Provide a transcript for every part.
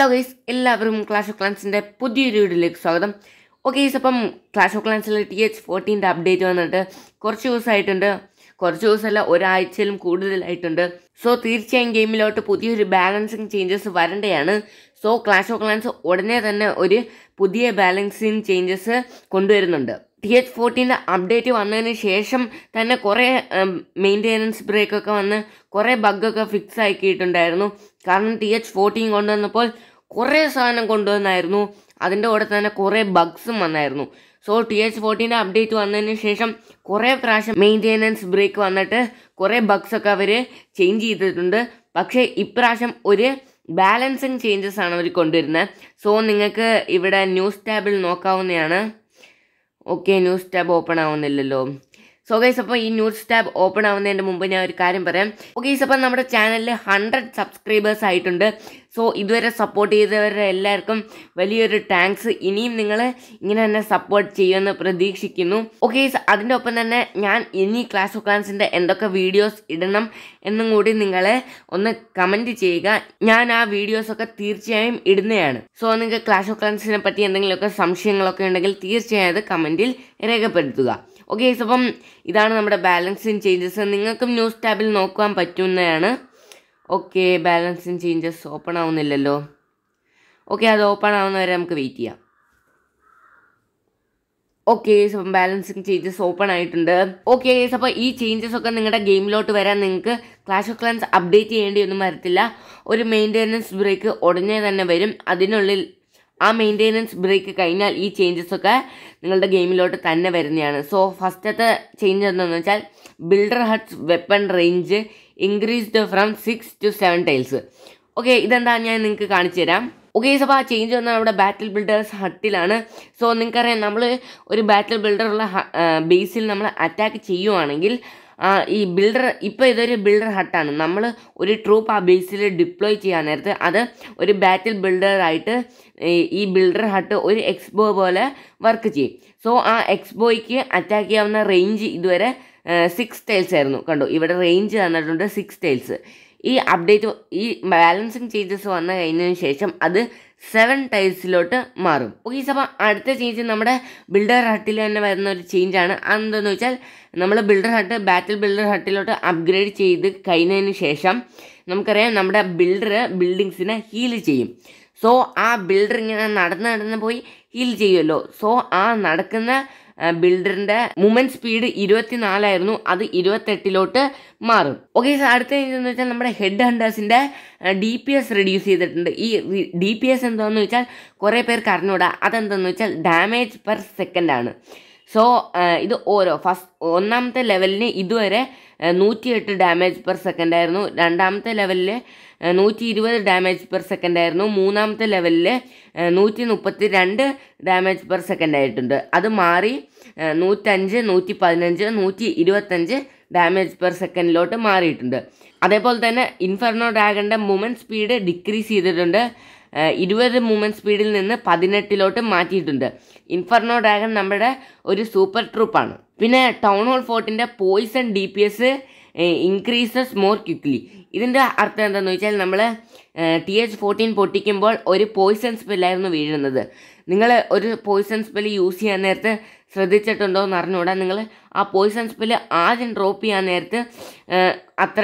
Hello guys, എല്ലാവരും Clash of Clansന്റെ പുതിയൊരു വീഡിയോയിലേക്ക് സ്വാഗതം. ഓക്കേ guys, അപ്പം Clash of Clansലെ TH14 ന്റെ അപ്ഡേറ്റ് വന്നിട്ട് കുറച്ച് ദിവസമായിട്ടുണ്ട്. കുറച്ച് ദിവസമല്ല ഒരാഴ്ചയിലും കൂടുതലായിട്ടുണ്ട്. സോ തീർച്ചയായും ഗെയിമിലോട്ട് പുതിയൊരു ബാലൻസിംഗ് ചേഞ്ചസ് വരേണ്ടയാണ്. സോ Clash of Clans ഉടനെ തന്നെ ഒരു പുതിയ ബാലൻസിംഗ് ചേഞ്ചസ് കൊണ്ടുവരുന്നുണ്ട്. TH14 ന്റെ അപ്ഡേറ്റ് വന്നതിന് ശേഷം തന്നെ കുറേ മെയിൻ്റെനൻസ് ബ്രേക്ക് ഒക്കെ വന്ന് കുറേ ബഗ് ഒക്കെ ഫിക്സ് ആക്കിയിട്ടുണ്ടായിരുന്നു. കാരണം TH14 കൊണ്ടുവന്നപ്പോൾ കുറേ സാധനം കൊണ്ടുവന്നായിരുന്നു, അതിൻ്റെ കൂടെ തന്നെ കുറേ ബഗ്സും വന്നായിരുന്നു. സോ TH14 ന്റെ അപ്ഡേറ്റ് വന്നതിന് ശേഷം കുറേ പ്രാവശ്യം മെയിൻ്റെനൻസ് ബ്രേക്ക് വന്നിട്ട് കുറേ ബഗ്സൊക്കെ അവർ ചേഞ്ച് ചെയ്തിട്ടുണ്ട്. പക്ഷേ ഇപ്രാവശ്യം ഒരു ബാലൻസിങ് ചേഞ്ചസ് ആണ് അവർ കൊണ്ടുവരുന്നത്. സോ നിങ്ങൾക്ക് ഇവിടെ ന്യൂസ് ടാബിൽ നോക്കാവുന്നതാണ്. ഓക്കെ, ന്യൂസ് ടാബ് ഓപ്പൺ ആവുന്നില്ലല്ലോ. സോ ഗൈസ്, അപ്പോൾ ഈ ന്യൂസ് ടാബ് ഓപ്പൺ ആവുന്നതിൻ്റെ മുമ്പ് ഞാൻ ഒരു കാര്യം പറയാം. ഓക്കെ ഗൈസ്, അപ്പോൾ നമ്മുടെ ചാനലിൽ 100 സബ്സ്ക്രൈബേഴ്സ് ആയിട്ടുണ്ട്. സോ ഇതുവരെ സപ്പോർട്ട് ചെയ്തവരുടെ എല്ലാവർക്കും വലിയൊരു താങ്ക്സ്. ഇനിയും നിങ്ങൾ ഇങ്ങനെ തന്നെ സപ്പോർട്ട് ചെയ്യുമെന്ന് പ്രതീക്ഷിക്കുന്നു. ഓക്കെ ഗൈസ്, അതിൻ്റെ ഒപ്പം തന്നെ ഞാൻ ഇനി Clash of Clansൻ്റെ എന്തൊക്കെ വീഡിയോസ് ഇടണം എന്നും കൂടി നിങ്ങളെ ഒന്ന് കമൻറ്റ് ചെയ്യുക. ഞാൻ ആ വീഡിയോസൊക്കെ തീർച്ചയായും ഇടുന്നതാണ്. സോ നിങ്ങൾക്ക് Clash of Clansനെ പറ്റി എന്തെങ്കിലുമൊക്കെ സംശയങ്ങളൊക്കെ ഉണ്ടെങ്കിൽ തീർച്ചയായും അത് കമൻറ്റിൽ രേഖപ്പെടുത്തുക. ഓക്കെ ഗൈസ്, അപ്പം ഇതാണ് നമ്മുടെ ബാലൻസിങ് ചേഞ്ചസ്. നിങ്ങൾക്കും ന്യൂസ് ടാബിൽ നോക്കാൻ പറ്റുന്നതാണ്. ഓക്കെ, ബാലൻസിങ് ചേഞ്ചസ് ഓപ്പൺ ആവുന്നില്ലല്ലോ. ഓക്കെ, അത് ഓപ്പൺ ആവുന്നവരെ നമുക്ക് വെയിറ്റ് ചെയ്യാം. ഓക്കെ ഗൈസ്, അപ്പം ബാലൻസിങ് ചേഞ്ചസ് ഓപ്പൺ ആയിട്ടുണ്ട്. ഓക്കെ ഗൈസ്, അപ്പോൾ ഈ ചേഞ്ചസ് ഒക്കെ നിങ്ങളുടെ ഗെയിമിലോട്ട് വരാൻ നിങ്ങൾക്ക് Clash of Clans അപ്ഡേറ്റ് ചെയ്യേണ്ടിയൊന്നും വരത്തില്ല. ഒരു മെയിൻ്റെനൻസ് ബ്രേക്ക് ഉടനെ തന്നെ വരും. അതിനുള്ളിൽ ആ മെയിൻ്റെനൻസ് ബ്രേക്ക് കഴിഞ്ഞാൽ ഈ ചേഞ്ചസൊക്കെ നിങ്ങളുടെ ഗെയിമിലോട്ട് തന്നെ വരുന്നതാണ്. സോ ഫസ്റ്റത്തെ ചേഞ്ച് എന്താണെന്ന് വെച്ചാൽ builder huts weapon range increased from 6 to 7 tiles. Okay, ഇതെന്താ ഞാൻ നിങ്ങൾക്ക് കാണിച്ചു തരാം. ഓക്കെ ഗൈസ്, അപ്പോൾ ആ ചേഞ്ച് വന്നാൽ നമ്മുടെ ബാറ്റിൽ ബിൽഡേഴ്സ് ഹട്ടിലാണ്. സോ നിങ്ങൾക്കറിയാം, നമ്മൾ ഒരു ബാറ്റിൽ ബിൽഡറുള്ള ബേസിൽ നമ്മൾ അറ്റാക്ക് ചെയ്യുവാണെങ്കിൽ ഈ ബിൽഡർ, ഇപ്പോൾ ഇതൊരു ബിൽഡർ ഹട്ടാണ്, നമ്മൾ ഒരു ട്രൂപ്പ് ആ ബേസിൽ ഡിപ്ലോയ് ചെയ്യാൻ നേരത്ത് അത് ഒരു ബാറ്റിൽ ബിൽഡറായിട്ട് ഈ ബിൽഡർ ഹട്ട് ഒരു എക്സ്ബോ പോലെ വർക്ക് ചെയ്യും. സോ ആ എക്സ്ബോയ്ക്ക് അറ്റാക്ക് ചെയ്യാവുന്ന റേഞ്ച് ഇതുവരെ 6 ടൈൽസ് ആയിരുന്നു. കണ്ടോ, ഇവിടെ റേഞ്ച് തന്നിട്ടുണ്ട് 6 ടൈൽസ്. ഈ അപ്ഡേറ്റ്, ഈ ബാലൻസിങ് ചേഞ്ചസ് വന്നു കഴിഞ്ഞതിന് ശേഷം അത് 7 ടൈൽസിലോട്ട് മാറും. ഓക്കെ, അപ്പോൾ അടുത്ത ചേഞ്ച് നമ്മുടെ ബിൽഡർ ഹട്ടിൽ തന്നെ വരുന്ന ഒരു ചേഞ്ചാണ്. അതെന്താണെന്ന് വെച്ചാൽ നമ്മൾ ബിൽഡർ ഹട്ട് ബാറ്റിൽ ബിൽഡർ ഹട്ടിലോട്ട് അപ്ഗ്രേഡ് ചെയ്ത് കഴിഞ്ഞതിന് ശേഷം നമുക്കറിയാം നമ്മുടെ ബിൽഡർ ബിൽഡിങ്സിനെ ഹീൽ ചെയ്യും. സോ ആ ബിൽഡർ ഇങ്ങനെ നടന്ന് പോയി ഹീൽ ചെയ്യുമല്ലോ. സോ ആ നടക്കുന്ന ബിൽഡറിൻ്റെ മൂവ്മെൻറ്റ് സ്പീഡ് 24 ആയിരുന്നു, അത് 28ലോട്ട് മാറും. ഓക്കെ സാർ, അടുത്ത എന്താണെന്ന് വെച്ചാൽ നമ്മുടെ ഹെഡ് ഹണ്ടേഴ്സിൻ്റെ DPS റെഡ്യൂസ് ചെയ്തിട്ടുണ്ട്. ഈ DPS എന്താണെന്ന് വെച്ചാൽ കുറേ പേർക്ക് അറിഞ്ഞുകൂടാ. അതെന്താണെന്ന് വെച്ചാൽ ഡാമേജ് പെർ സെക്കൻഡാണ്. സോ ഇത് ഓരോ ഒന്നാമത്തെ ലെവലിന് ഇതുവരെ 108 ഡാമേജ് പെർ സെക്കൻഡായിരുന്നു, രണ്ടാമത്തെ ലെവലിൽ 120 ഡാമേജ് പെർ സെക്കൻഡായിരുന്നു, മൂന്നാമത്തെ ലെവലിൽ 132 ഡാമേജ് പെർ സെക്കൻഡായിട്ടുണ്ട്. അത് മാറി 105, 115, 125 ഡാമേജ് പെർ സെക്കൻഡിലോട്ട് മാറിയിട്ടുണ്ട്. അതേപോലെ തന്നെ ഇൻഫെർനോ ഡ്രാഗൻ്റെ മൂവ്മെൻറ്റ് സ്പീഡ് ഡിക്രീസ് ചെയ്തിട്ടുണ്ട്. 20 മൂവ്മെൻറ്റ് സ്പീഡിൽ നിന്ന് 18ലോട്ട് മാറ്റിയിട്ടുണ്ട്. ഇൻഫെർനോ ഡ്രാഗൺ നമ്മുടെ ഒരു സൂപ്പർ ട്രൂപ്പാണ്. പിന്നെ ടൗൺ ഹോൾ 14ൻ്റെ poison DPS increases more quickly. ഇതിൻ്റെ അർത്ഥം എന്താണെന്ന് വെച്ചാൽ നമ്മൾ TH14 പൊട്ടിക്കുമ്പോൾ ഒരു പോയിസൺ സ്പെല്ലായിരുന്നു വീഴുന്നത്. നിങ്ങൾ ഒരു പോയിസൺ സ്പെല്ല് യൂസ് ചെയ്യാൻ നേരത്ത് ശ്രദ്ധിച്ചിട്ടുണ്ടോ എന്ന് അറിഞ്ഞുകൂടാ. നിങ്ങൾ ആ പോയിസൺ സ്പെല്ല് ആദ്യം ഡ്രോപ്പ് ചെയ്യാൻ നേരത്ത് അത്ര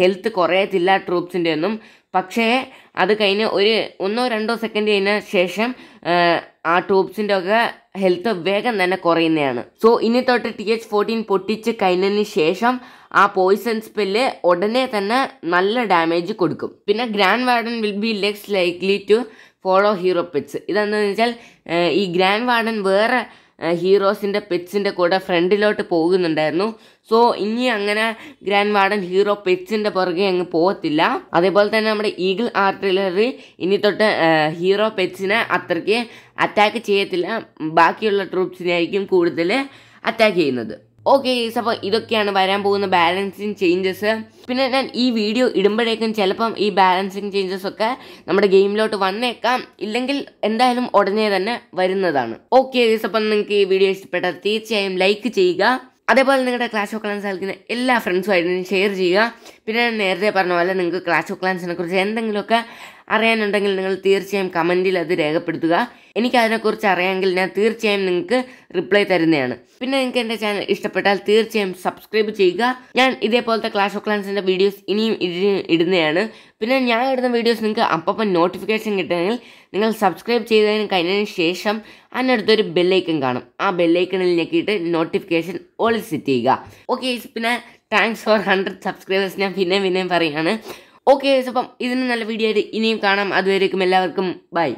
ഹെൽത്ത് കുറയത്തില്ല ട്രൂപ്സിൻ്റെ ഒന്നും. പക്ഷേ അത് കഴിഞ്ഞ് ഒരു 1-2 സെക്കൻഡ് കഴിഞ്ഞ ശേഷം ആ ട്രൂപ്സിൻ്റെ ഒക്കെ ഹെൽത്ത് വേഗം തന്നെ കുറയുന്നതാണ്. സോ ഇനി തൊട്ട് TH14 പൊട്ടിച്ച് കഴിഞ്ഞതിന് ശേഷം ആ പോയിസൺ സ്പെല്ല് ഉടനെ തന്നെ നല്ല ഡാമേജ് കൊടുക്കും. പിന്നെ grand warden will be less likely to follow hero pets. ഇതെന്താണെന്ന് വെച്ചാൽ ഈ ഗ്രാൻഡ് വാർഡൻ വേറെ ഹീറോസിൻ്റെ പെറ്റ്സിൻ്റെ കൂടെ ഫ്രണ്ടിലോട്ട് പോകുന്നുണ്ടായിരുന്നു. സോ ഇനി അങ്ങനെ ഗ്രാൻഡ് വാർഡൻ ഹീറോ പെറ്റ്സിൻ്റെ പുറകെ അങ്ങ് പോകത്തില്ല. അതേപോലെ തന്നെ നമ്മുടെ ഈഗിൾ ആർട്ടിലറി ഇനി തൊട്ട് ഹീറോ പെറ്റ്സിനെ അത്രയ്ക്ക് അറ്റാക്ക് ചെയ്യത്തില്ല, ബാക്കിയുള്ള ട്രൂപ്സിനെ ആയിരിക്കും കൂടുതൽ അറ്റാക്ക് ചെയ്യുന്നത്. ഓക്കെ ഗൈസ്, അപ്പോൾ ഇതൊക്കെയാണ് വരാൻ പോകുന്ന ബാലൻസിങ് ചേഞ്ചസ്. പിന്നെ ഞാൻ ഈ വീഡിയോ ഇടുമ്പോഴേക്കും ചിലപ്പം ഈ ബാലൻസിങ് ചേഞ്ചസൊക്കെ നമ്മുടെ ഗെയിമിലോട്ട് വന്നേക്കാം, ഇല്ലെങ്കിൽ എന്തായാലും ഉടനെ തന്നെ വരുന്നതാണ്. ഓക്കെ ഗൈസ്, അപ്പം നിങ്ങൾക്ക് ഈ വീഡിയോ ഇഷ്ടപ്പെട്ടാൽ തീർച്ചയായും ലൈക്ക് ചെയ്യുക. അതേപോലെ നിങ്ങളുടെ Clash of Clans കളിക്കുന്ന എല്ലാ ഫ്രണ്ട്സുമായിട്ടും ഷെയർ ചെയ്യുക. പിന്നെ നേരത്തെ പറഞ്ഞ പോലെ നിങ്ങൾക്ക് Clash of Clansനെ കുറിച്ച് എന്തെങ്കിലുമൊക്കെ അറിയാനുണ്ടെങ്കിൽ നിങ്ങൾ തീർച്ചയായും കമൻറ്റിൽ അത് രേഖപ്പെടുത്തുക. എനിക്കതിനെക്കുറിച്ച് അറിയാമെങ്കിൽ ഞാൻ തീർച്ചയായും നിങ്ങൾക്ക് റിപ്ലൈ തരുന്നതാണ്. പിന്നെ നിങ്ങൾക്ക് എൻ്റെ ചാനൽ ഇഷ്ടപ്പെട്ടാൽ തീർച്ചയായും സബ്സ്ക്രൈബ് ചെയ്യുക. ഞാൻ ഇതേപോലത്തെ ക്ലാഷ് ഓഫ് ക്ലാൻസിൻ്റെ വീഡിയോസ് ഇനിയും ഇടുന്നതാണ്. പിന്നെ ഞാൻ ഇടുന്ന വീഡിയോസ് നിങ്ങൾക്ക് അപ്പം നോട്ടിഫിക്കേഷൻ കിട്ടണമെങ്കിൽ നിങ്ങൾ സബ്സ്ക്രൈബ് ചെയ്തതിന് കഴിഞ്ഞതിന് ശേഷം അതിനടുത്തൊരു ബെല്ലൈക്കൺ കാണും. ആ ബെല്ലൈക്കണിൽ ഞെക്കിയിട്ട് നോട്ടിഫിക്കേഷൻ ഓളിൽ സെറ്റ് ചെയ്യുക. ഓക്കെ, പിന്നെ താങ്ക്സ് ഫോർ 100 സബ്സ്ക്രൈബേഴ്സ് ഞാൻ പിന്നെയും പറയുകയാണ്. ഓക്കെ, അപ്പം ഇതിന് നല്ല വീഡിയോ ആയിട്ട് ഇനിയും കാണാം. അതുവരേക്കും എല്ലാവർക്കും ബൈ.